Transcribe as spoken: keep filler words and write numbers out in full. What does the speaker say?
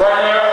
Right now.